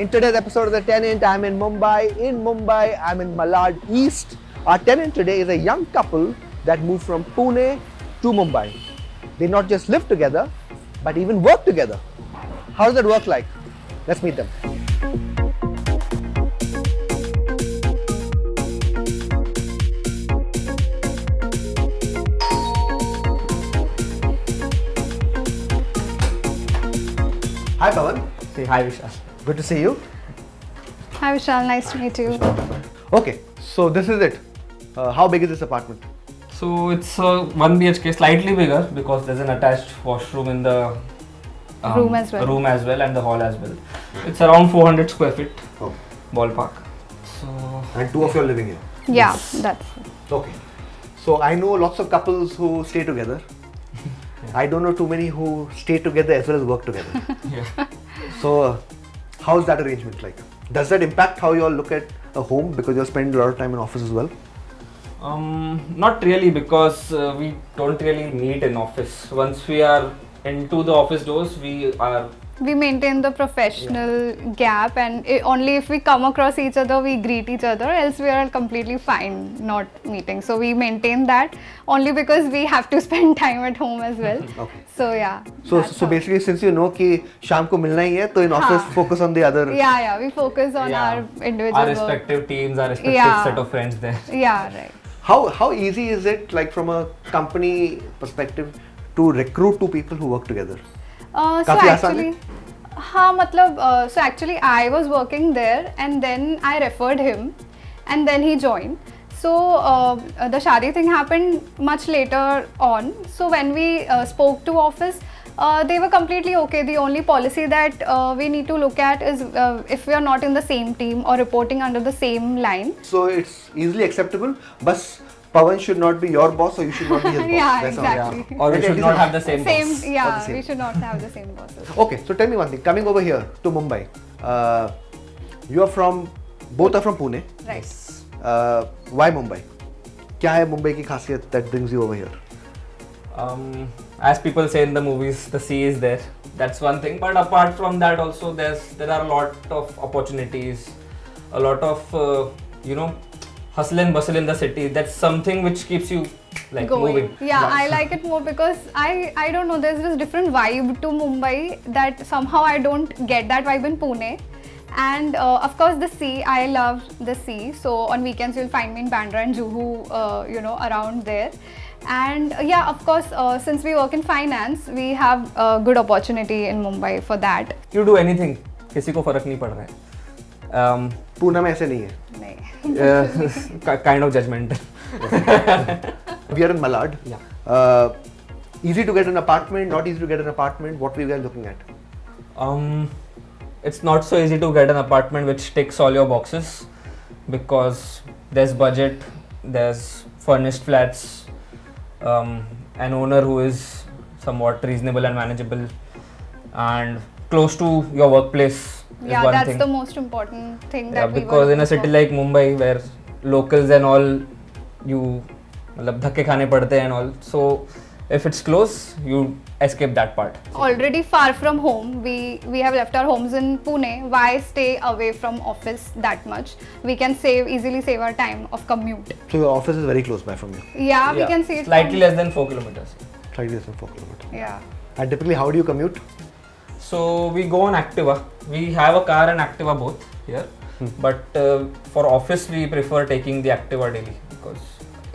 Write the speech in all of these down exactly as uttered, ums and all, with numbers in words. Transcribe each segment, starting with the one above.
In today's episode of The Tenant, I'm in Mumbai. In Mumbai, I'm in Malad East. Our tenant today is a young couple that moved from Pune to Mumbai. They not just live together, but even work together. How does that work like? Let's meet them. Hi, Pavan. Say hi, Vishal. Good to see you. Hi, Vishal. Nice to meet you. Okay, so this is it. Uh, how big is this apartment? So it's uh, one B H K, slightly bigger because there's an attached washroom in the um, room as well, room as well, and the hall as well. It's around four hundred square feet, oh. ballpark. So and two of you are living here. Yeah, yes. That's it. Okay. So I know lots of couples who stay together. I don't know too many who stay together as well as work together. Yeah. So, uh, how's that arrangement like? Does that impact how you all look at a home because you spend a lot of time in office as well? Um, not really, because uh, we don't really need an office. Once we are into the office doors, we are... We maintain the professional yeah. gap, and it, only if we come across each other, we greet each other, else we are completely fine not meeting. So we maintain that only because we have to spend time at home as well. Okay. So yeah. So so how. basically, since you know ki shaam ko milna hi hai, to in office Haan. focus on the other. Yeah, yeah, we focus on yeah. our individual Our respective work. teams, our respective yeah. set of friends there. Yeah, right. How, how easy is it, like from a company perspective, to recruit two people who work together? Uh, so actually, haan, matlab, uh, so actually I was working there and then I referred him and then he joined. So uh, the Shadi thing happened much later on. So when we uh, spoke to office, uh, they were completely okay. The only policy that uh, we need to look at is uh, if we are not in the same team or reporting under the same line. So it's easily acceptable. Bas Pavan should not be your boss, or you should not be his boss. Yeah, That's exactly. Yeah. Or we should not have the same, same boss. Yeah, the same. we should not have the same boss. Okay, so tell me one thing. Coming over here to Mumbai, uh, you are from, both are from Pune. Right. Uh, why Mumbai? Kya hai Mumbai ki khasiyat that brings you over here? Um, as people say in the movies, the sea is there. That's one thing. But apart from that, also there's there are a lot of opportunities, a lot of uh, you know. hustle and bustle in the city. That's something which keeps you like Going. moving. Yeah, yeah, I like it more because I, I don't know, there's this different vibe to Mumbai that somehow I don't get that vibe in Pune. And uh, of course the sea, I love the sea. So on weekends you'll find me in Bandra and Juhu, uh, you know, around there. And uh, yeah, of course, uh, since we work in finance, we have a good opportunity in Mumbai for that. You do anything, kisi ko farak nahi pad raha hai. Um, Pune mein aise nahi hai. Uh, kind of judgmental. We are in Malad. Yeah. Uh, easy to get an apartment, not easy to get an apartment. What we were looking at? Um, it's not so easy to get an apartment which ticks all your boxes because there's budget, there's furnished flats, um, an owner who is somewhat reasonable and manageable, and close to your workplace. Yeah, that's thing. the most important thing yeah, that we because in a city for. like Mumbai, where locals and all, you dhakke khane padte and all. So if it's close, you escape that part. Already far from home, we we have left our homes in Pune. Why stay away from office that much? We can save easily save our time of commute. So your office is very close by from you. Yeah, yeah. we can see it slightly less than four kilometers. Slightly less than four kilometers. Yeah. And typically, how do you commute? So we go on Activa. We have a car and Activa both here, hmm. but uh, for office we prefer taking the Activa daily because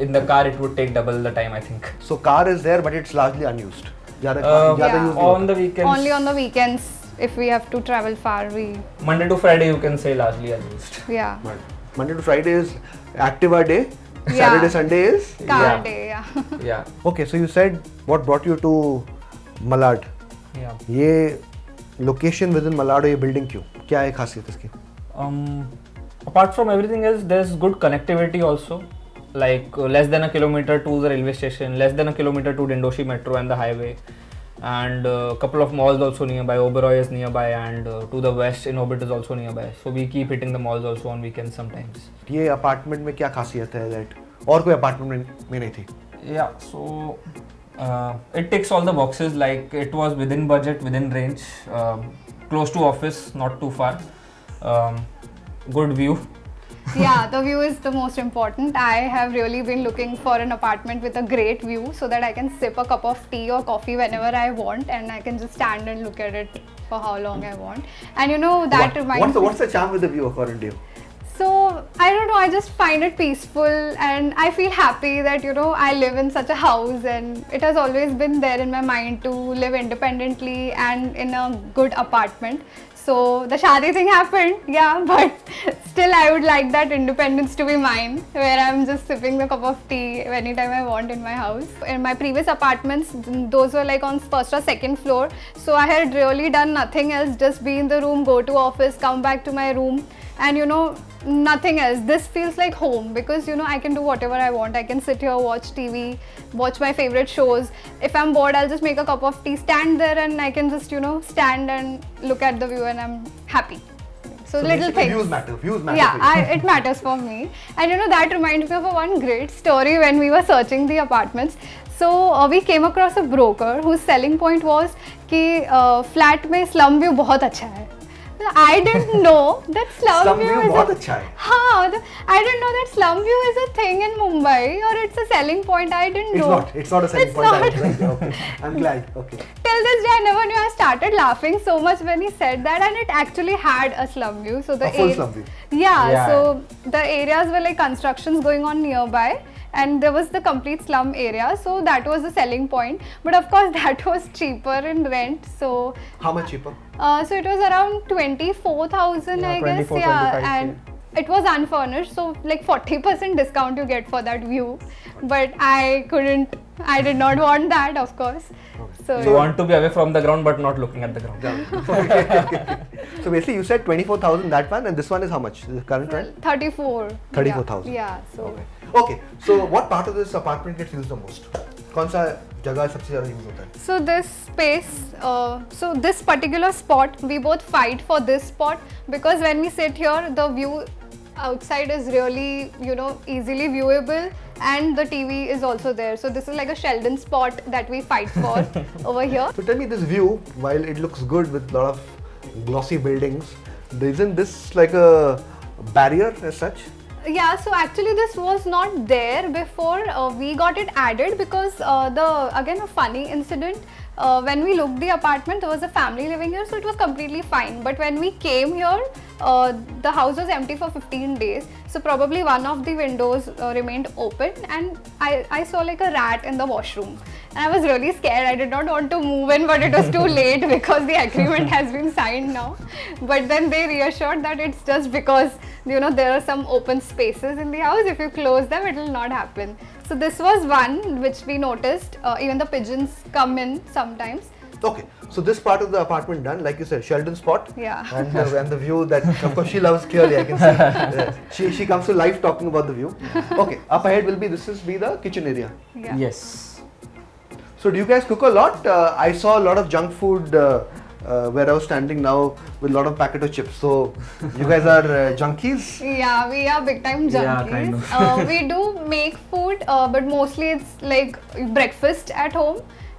in the car it would take double the time, I think. So car is there, but it's largely unused. Jada, uh, jada yeah. used on the weekends. Only on the weekends, if we have to travel far, we. Monday to Friday, you can say largely unused. Yeah. But Monday to Friday is Activa day. Yeah. Saturday Sunday is car yeah. day. Yeah. yeah. Okay, so you said what brought you to Malad? Yeah. Ye location within Malad or building क्यों? क्या है खासियत इसकी? Um, apart from everything else, there's good connectivity also. Like uh, less than a kilometer to the railway station, less than a kilometer to Dindoshi metro and the highway, and a uh, couple of malls also nearby. Oberoi is nearby, and uh, to the west, Inorbit is also nearby. So we keep hitting the malls also on weekends sometimes. ये apartment में क्या खासियत है that? और कोई apartment में नहीं थी? Yeah, so. Uh, it ticks all the boxes, like it was within budget, within range, uh, close to office, not too far, um, good view. Yeah, the view is the most important. I have really been looking for an apartment with a great view so that I can sip a cup of tea or coffee whenever I want, and I can just stand and look at it for how long I want. And you know, that what, reminds what's the, what's the charm with the view according to you? So, I don't know, I just find it peaceful and I feel happy that, you know, I live in such a house, and it has always been there in my mind to live independently and in a good apartment. So, the shaadi thing happened, yeah, but still I would like that independence to be mine, where I am just sipping the cup of tea anytime I want in my house. In my previous apartments, those were like on first or second floor. So, I had really done nothing else, just be in the room, go to office, come back to my room, and you know, nothing else. This feels like home because, you know, I can do whatever I want. I can sit here, watch T V, watch my favorite shows. If I'm bored, I'll just make a cup of tea, stand there, and I can just, you know, stand and look at the view, and I'm happy. So, so little things. Views matter. Views matter. Yeah, I, it matters for me. And you know, that reminds me of one great story when we were searching the apartments. So uh, we came across a broker whose selling point was that uh, flat mein slum view बहुत अच्छा है. I didn't know that slum, slum view, view is a, haan, I didn't know that slum view is a thing in Mumbai, or it's a selling point. I didn't it's know. It's not. It's not a selling it's point. Not. I okay. I'm glad. Okay. Till this day, I never knew. I started laughing so much when he said that, and it actually had a slum view. So the a full slum view. Yeah, yeah. So the areas were like constructions going on nearby, and there was the complete slum area, so that was the selling point. But of course, that was cheaper in rent. So how much cheaper? Uh, so it was around twenty-four thousand, yeah, I guess. Yeah, and yeah. It was unfurnished, so like forty percent discount you get for that view. But I couldn't. I did not want that, of course. Okay. So you want to be away from the ground, but not looking at the ground. So basically, you said twenty-four thousand that one, and this one is how much? The current rent? thirty-four. thirty-four thousand. Yeah. So. Okay. Okay, so what part of this apartment gets used the most? Kaun sa jagah sabse zyada use hota hai? So this space, uh, so this particular spot, we both fight for this spot because when we sit here, the view outside is really, you know, easily viewable, and the T V is also there. So this is like a Sheldon spot that we fight for over here. So tell me, this view, while it looks good with a lot of glossy buildings, isn't this like a barrier as such? Yeah, so actually this was not there before. Uh, we got it added because uh, the, again, a funny incident. Uh, when we looked the apartment, there was a family living here, so it was completely fine. But when we came here, uh, the house was empty for fifteen days. So probably one of the windows uh, remained open, and I, I saw like a rat in the washroom. And I was really scared. I did not want to move in, but it was too late because the agreement has been signed now. But then they reassured that it's just because, you know, there are some open spaces in the house. If you close them, it will not happen. So this was one which we noticed. Uh, even the pigeons come in sometimes. Okay, so this part of the apartment done, like you said, Sheldon spot. Yeah. And the, and the view that, of course, she loves clearly. I can see. Yeah. She she comes to life talking about the view. Okay, up ahead will be this is be the kitchen area. Yeah. Yes. So do you guys cook a lot? Uh, I saw a lot of junk food. Uh, Uh, where I was standing now with a lot of packet of chips. So, you guys are uh, junkies? Yeah, we are big time junkies. Yeah, kind of. uh, we do make food, uh, but mostly it's like breakfast at home.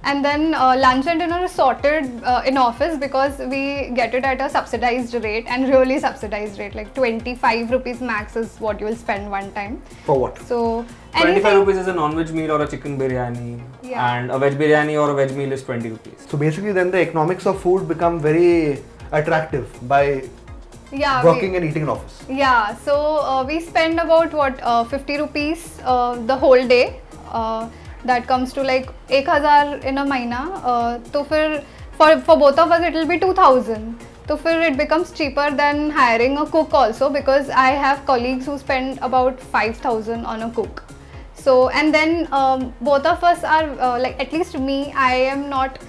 And then uh, lunch and dinner is sorted uh, in office because we get it at a subsidized rate, and really subsidized rate, like twenty-five rupees max is what you will spend one time. For what? So twenty-five rupees is a non-veg meal or a chicken biryani, yeah. And a veg biryani or a veg meal is twenty rupees. So basically then the economics of food become very attractive by yeah, working we, and eating in office. Yeah, so uh, we spend about what uh, fifty rupees uh, the whole day. Uh, That comes to like one thousand in a mahina. So uh, for for both of us it will be two thousand. So then it becomes cheaper than hiring a cook also, because I have colleagues who spend about five thousand on a cook. So and then um, both of us are uh, like, at least me, I am not.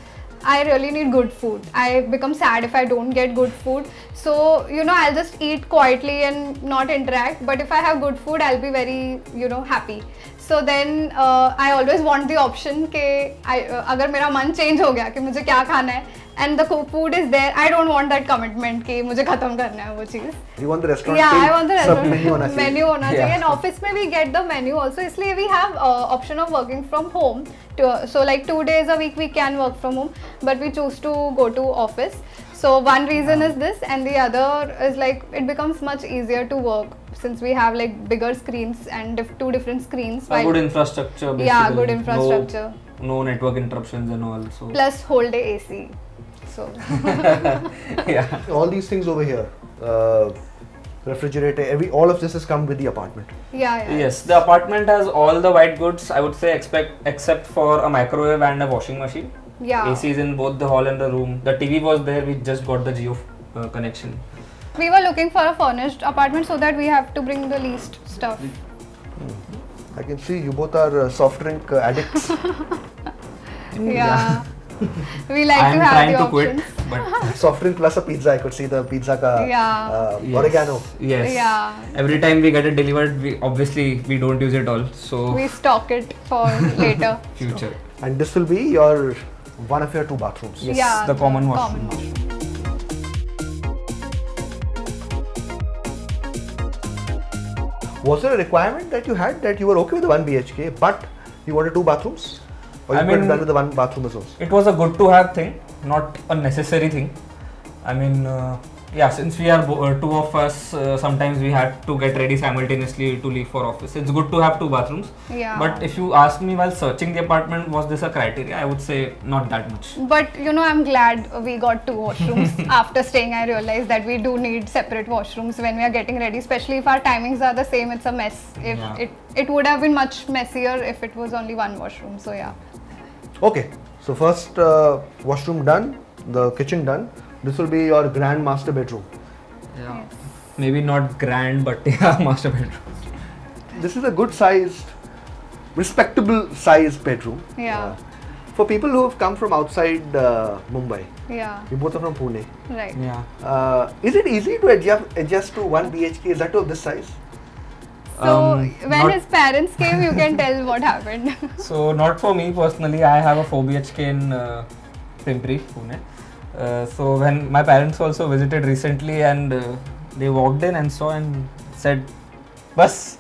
I really need good food. I become sad if I don't get good food. So, you know, I'll just eat quietly and not interact. But if I have good food, I'll be very, you know, happy. So then uh, I always want the option that uh, if my mind change ho gaya, ki mujhe kya khana hai, and the food is there, I don't want that commitment that I have to finish it. You want the restaurant? Yeah, I want the restaurant menu. Hona menu hona yeah. And office mein we get the menu also. Isliye we have uh, option of working from home. To, uh, so like two days a week we can work from home, but we choose to go to office. So one reason is this, and the other is like it becomes much easier to work since we have like bigger screens and diff two different screens. A good infrastructure basically. Yeah, good infrastructure. No, no network interruptions and all. So. Plus whole day A C. So. Yeah. All these things over here. Uh, refrigerator, every all of this has come with the apartment. Yeah, yeah. Yes, the apartment has all the white goods, I would say, expect, except for a microwave and a washing machine. Yeah. A C is in both the hall and the room. The T V was there, we just got the Jio uh, connection. We were looking for a furnished apartment so that we have to bring the least stuff. I can see you both are uh, soft drink uh, addicts. Yeah. We like I to have the options. I'm trying to quit, but... Soft drink plus a pizza, I could see the pizza ka yeah. uh, yes. oregano. Yes. Yeah. Every time we get it delivered, we obviously we don't use it all, so... We stock it for later. Future. And this will be your... one of your two bathrooms. Yes, yeah, the, the common washroom. Common. Was there a requirement that you had that you were okay with the one B H K but you wanted two bathrooms? Or you I mean, done with the one bathroom as well? It was a good to have thing, not a necessary thing. I mean, uh, yeah, since we are uh, two of us, uh, sometimes we had to get ready simultaneously to leave for office. It's good to have two bathrooms. Yeah. But if you ask me while searching the apartment, was this a criteria? I would say not that much. But you know, I'm glad we got two washrooms. After staying, I realized that we do need separate washrooms when we are getting ready. Especially if our timings are the same, it's a mess. If yeah. it, it would have been much messier if it was only one washroom. So yeah. Okay. So first uh, washroom done, the kitchen done. This will be your grand master bedroom. Yeah. Yes. Maybe not grand, but yeah, master bedroom. This is a good sized, respectable sized bedroom. Yeah. Uh, for people who have come from outside uh, Mumbai. Yeah. You both are from Pune. Right. Yeah. Uh, is it easy to adjust, adjust to one B H K? Is that to of this size? So, um, when his parents came, you can tell what happened. So, not for me personally. I have a four B H K in uh, Pimpri, Pune. Uh, so when my parents also visited recently and uh, they walked in and saw and said, "Bus."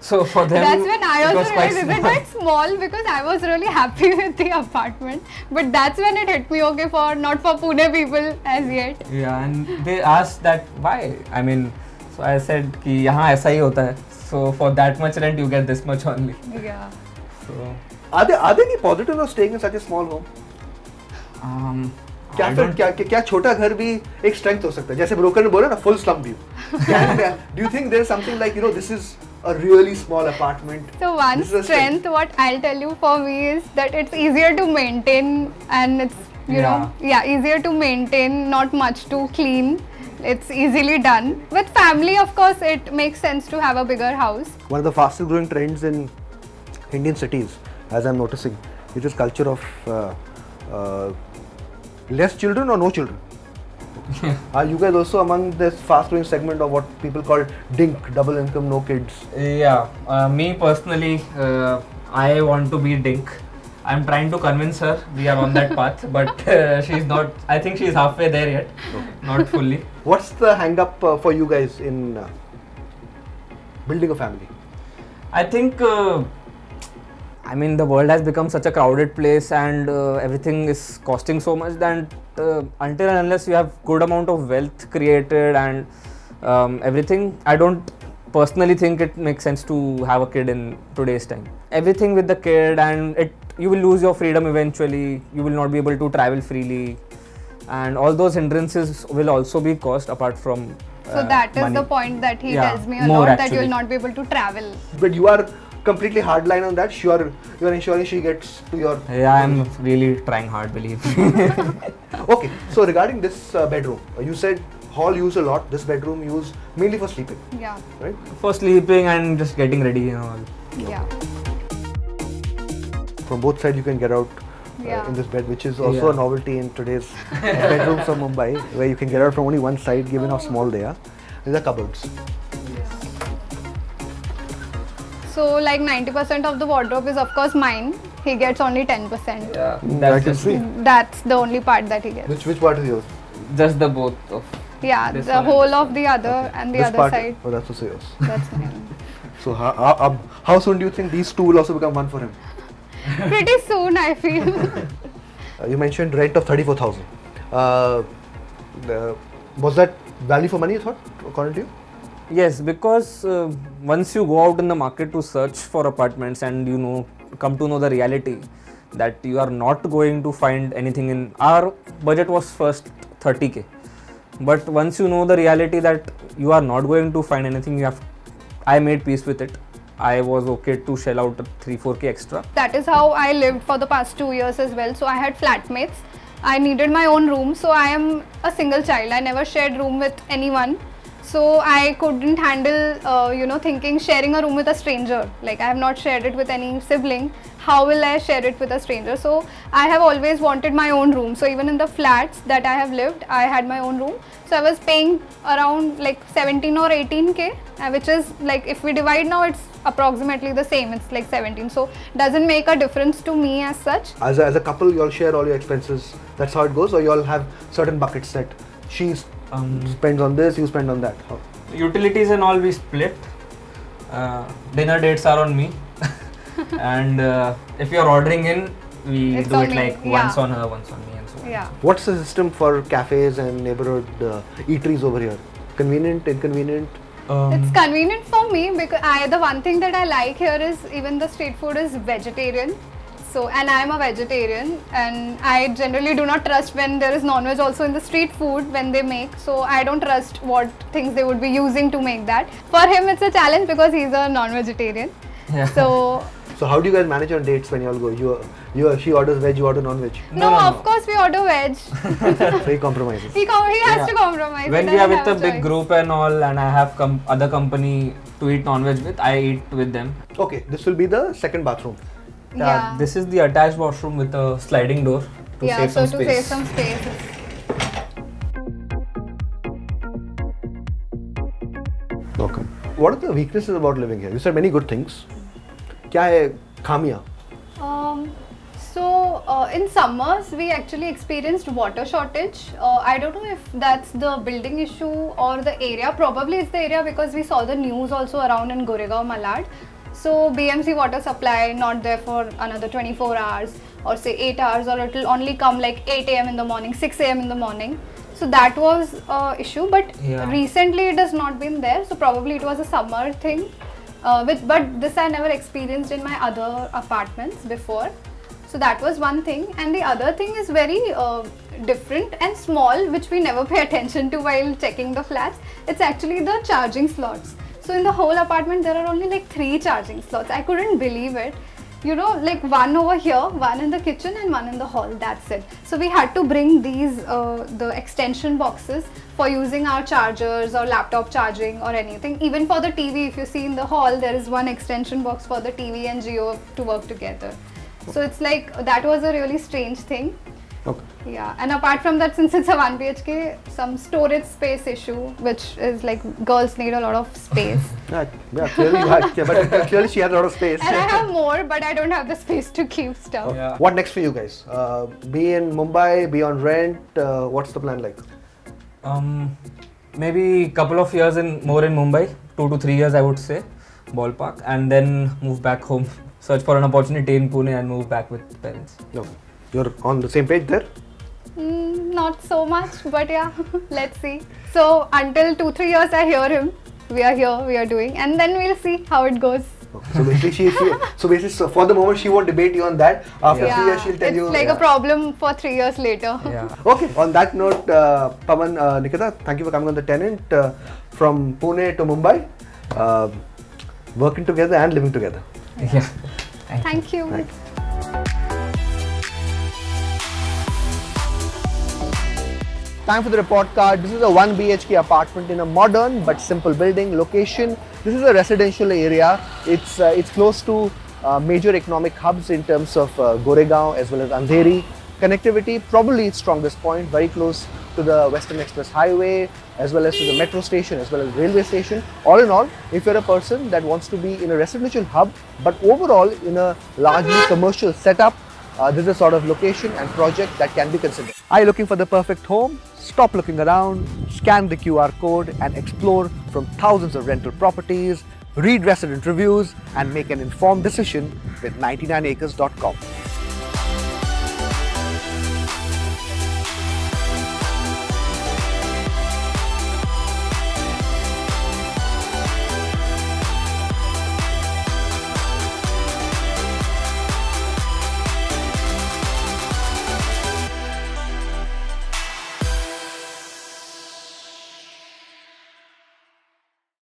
So for them, that's when I also realized it was quite small because I was really happy with the apartment. But that's when it hit me, okay, for not for Pune people as yet. Yeah, and they asked that why. I mean, so I said कि यहाँ ऐसा ही होता है. So for that much rent, you get this much only. Yeah. So are they are they any positive of staying in such a small home? Um. क्या फिर क्या क्या छोटा घर भी एक strength हो सकता है जैसे broker ने बोला ना full slum view. Do you think there's something like you know this is a really small apartment? So one strength, strength what I'll tell you for me is that it's easier to maintain and it's you yeah. know yeah easier to maintain, not much to clean. It's easily done. With family of course it makes sense to have a bigger house. One of the fastest growing trends in Indian cities as I'm noticing is this culture of uh, uh, less children or no children? Are you guys also among this fast-growing segment of what people call D I N K, double income, no kids? Yeah, uh, me personally, uh, I want to be D I N K. I'm trying to convince her we are on that path, but uh, she's not, I think she's halfway there yet, okay. Not fully. What's the hang-up uh, for you guys in uh, building a family? I think... Uh, I mean, the world has become such a crowded place and uh, everything is costing so much that uh, until and unless you have good amount of wealth created and um, everything, I don't personally think it makes sense to have a kid in today's time. Everything with the kid and it, you will lose your freedom eventually, you will not be able to travel freely and all those hindrances will also be caused apart from uh, So that is money. The point that he yeah, tells me a lot actually. That you will not be able to travel. But you are completely hard line on that, sure, you are ensuring she gets to your... Yeah, I am really trying hard, believe me. Okay, so regarding this uh, bedroom, you said hall use a lot, this bedroom use mainly for sleeping. Yeah. Right? For sleeping and just getting ready and all. Yeah. From both sides you can get out uh, yeah. in this bed, which is also yeah. a novelty in today's bedrooms of Mumbai, where you can get out from only one side given how small they are. These are cupboards. So like ninety percent of the wardrobe is of course mine. He gets only ten percent. Yeah, that's, that's, the, that's the only part that he gets. Which which part is yours? Just the both of. Yeah, the whole of the other okay. and the this other part, side. Oh, that's also yours. That's mine. So how, how, how soon do you think these two will also become one for him? Pretty soon, I feel. uh, you mentioned rent of thirty-four thousand. Uh, uh, was that value for money, you thought, according to you? Yes, because uh, once you go out in the market to search for apartments and you know, come to know the reality that you are not going to find anything in, our budget was first thirty K. But once you know the reality that you are not going to find anything, you have, I made peace with it. I was okay to shell out three four K extra. That is how I lived for the past two years as well. So I had flatmates. I needed my own room. So I am a single child. I never shared room with anyone. So I couldn't handle, uh, you know, thinking sharing a room with a stranger. Like I have not shared it with any sibling. How will I share it with a stranger? So I have always wanted my own room. So even in the flats that I have lived, I had my own room. So I was paying around like seventeen or eighteen K, uh, which is like if we divide now, it's approximately the same. It's like seventeen. So doesn't make a difference to me as such. As a, as a couple, you all share all your expenses. That's how it goes. Or you all have certain buckets set. She's Um, spends on this, you spend on that. How? Utilities and all we split. Uh, dinner dates are on me. And uh, if you are ordering in, we it's do it me. like yeah. once on her, once on me and so on. Yeah. What's the system for cafes and neighborhood uh, eateries over here? Convenient, inconvenient? Um, it's convenient for me because I, the one thing that I like here is even the street food is vegetarian. So, and I am a vegetarian and I generally do not trust when there is non-veg also in the street food when they make. So, I don't trust what things they would be using to make that. For him, it's a challenge because he's a non-vegetarian. Yeah. So, so how do you guys manage on dates when you all go? You, you, she orders veg, you order non-veg? No, no, no, of no. course we order veg. So, he compromises. He, com he has yeah. to compromise. When we are with a big choice. group and all and I have com other company to eat non-veg with, I eat with them. Okay, this will be the second bathroom. Uh, yeah. This is the attached washroom with a sliding door to yeah, save so some to space. Save some space. Welcome. What are the weaknesses about living here? You said many good things. Kya hai khamiya? Um, so uh, in summers we actually experienced water shortage. Uh, I don't know if that's the building issue or the area. Probably it's the area because we saw the news also around in Goregaon, Malad. So B M C water supply not there for another twenty-four hours or say eight hours, or it will only come like eight A M in the morning, six A M in the morning. So that was an issue, but yeah. recently it has not been there. So probably it was a summer thing, uh, with, but this I never experienced in my other apartments before. So that was one thing, and the other thing is very uh, different and small, which we never pay attention to while checking the flats. It's actually the charging slots. So in the whole apartment, there are only like three charging slots. I couldn't believe it. You know, like one over here, one in the kitchen and one in the hall. That's it. So we had to bring these, uh, the extension boxes for using our chargers or laptop charging or anything. Even for the T V, if you see in the hall, there is one extension box for the T V and Jio to work together. So it's like, that was a really strange thing. Okay. Yeah, and apart from that, since it's a one B H K, some storage space issue, which is like girls need a lot of space. yeah, yeah, clearly, yeah, but clearly she has a lot of space. And I have more, but I don't have the space to keep stuff. Oh, yeah. What next for you guys? Uh, be in Mumbai, be on rent. Uh, what's the plan like? Um, maybe couple of years in more in Mumbai, two to three years, I would say, ballpark, and then move back home, search for an opportunity in Pune, and move back with parents. Okay. You're on the same page there? Mm, not so much, but yeah, let's see. So until two, three years I hear him, we are here, we are doing, and then we'll see how it goes. Okay. So basically, she, she, so basically so for the moment she won't debate you on that. After yeah. three years she'll tell it's you. It's like yeah. a problem for three years later. Yeah. Okay, on that note, uh, Pavan, uh, Nikita, thank you for coming on The Tenant uh, from Pune to Mumbai. Uh, working together and living together. Yeah. yeah. Thank, thank you. you. Thank you. Time for the report card. This is a one B H K apartment in a modern but simple building location. This is a residential area. It's uh, it's close to uh, major economic hubs in terms of uh, Goregaon as well as Andheri. Connectivity, probably its strongest point, very close to the Western Express Highway, as well as to the metro station, as well as railway station. All in all, if you're a person that wants to be in a residential hub, but overall in a largely commercial setup, uh, this is a sort of location and project that can be considered. Are you looking for the perfect home? Stop looking around, scan the Q R code and explore from thousands of rental properties, read resident reviews and make an informed decision with ninety-nine acres dot com.